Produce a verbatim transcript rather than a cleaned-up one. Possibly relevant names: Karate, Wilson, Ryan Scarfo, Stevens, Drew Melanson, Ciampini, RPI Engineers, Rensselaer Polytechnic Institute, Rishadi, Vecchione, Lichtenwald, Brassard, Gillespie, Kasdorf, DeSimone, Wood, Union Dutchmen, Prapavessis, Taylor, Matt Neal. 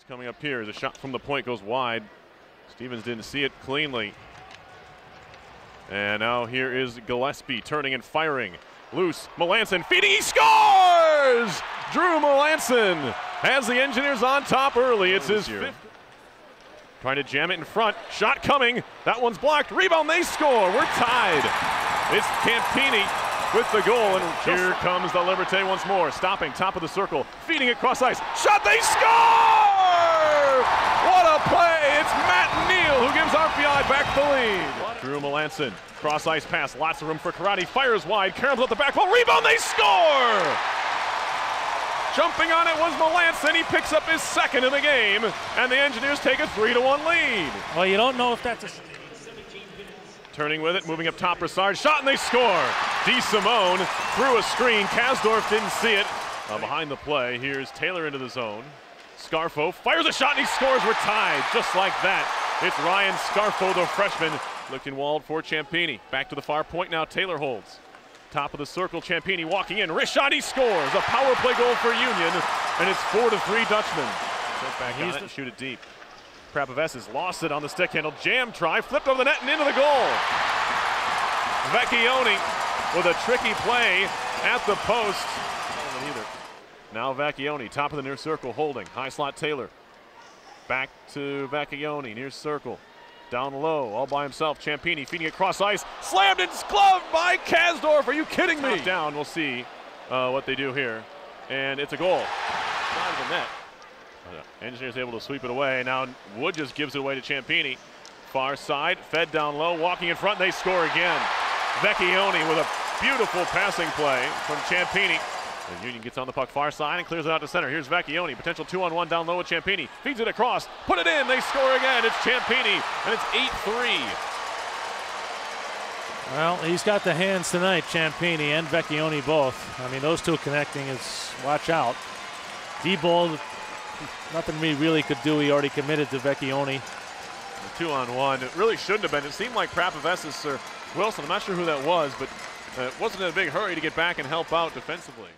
Series coming up here as a shot from the point goes wide. Stevens didn't see it cleanly. And now here is Gillespie turning and firing. Loose, Melanson feeding, he scores! Drew Melanson has the Engineers on top early. It's his fifth. Trying to jam it in front, shot coming. That one's blocked, rebound, they score. We're tied. It's Ciampini with the goal, and here comes the Liberté once more. Stopping, top of the circle, feeding it cross ice. Shot, they score! What a play, it's Matt Neal who gives R P I back the lead. Drew Melanson, cross ice pass, lots of room for Karate, fires wide, caroms up the back wall, rebound, they score! Jumping on it was Melanson, he picks up his second in the game, and the Engineers take a three to one lead. Well, you don't know if that's a... Turning with it, moving up top, Brassard, shot, and they score! DeSimone threw a screen. Kasdorf didn't see it. Uh, behind the play, here's Taylor into the zone. Scarfo fires a shot and he scores. We're tied, just like that. It's Ryan Scarfo, the freshman. Lichtenwald for Ciampini. Back to the far point now, Taylor holds. Top of the circle, Ciampini walking in. Rishadi scores, a power play goal for Union, and it's four to three Dutchman. Back on it and shoot it deep. Prapavessis lost it on the stick handle. Jam try, flipped over the net and into the goal. Vecchione with a tricky play at the post. Now Vecchione, top of the near circle, holding. High slot Taylor. Back to Vecchione, near circle. Down low, all by himself. Ciampini feeding it cross ice. Slammed and gloved by Kasdorf. Are you kidding me? Down, we'll see uh, what they do here. And it's a goal. Out of the net. Engineers able to sweep it away. Now Wood just gives it away to Ciampini. Far side, fed down low, walking in front, they score again. Vecchione with a beautiful passing play from Ciampini. And Union gets on the puck far side and clears it out to center. Here's Vecchione, potential two-on-one down low with Ciampini. Feeds it across, put it in, they score again. It's Ciampini, and it's eight three. Well, he's got the hands tonight, Ciampini and Vecchione both. I mean, those two connecting is watch out. D-ball, nothing we really could do. He already committed to Vecchione. The two-on-one, it really shouldn't have been. It seemed like Prapavessis or Wilson, I'm not sure who that was, but it uh, wasn't in a big hurry to get back and help out defensively.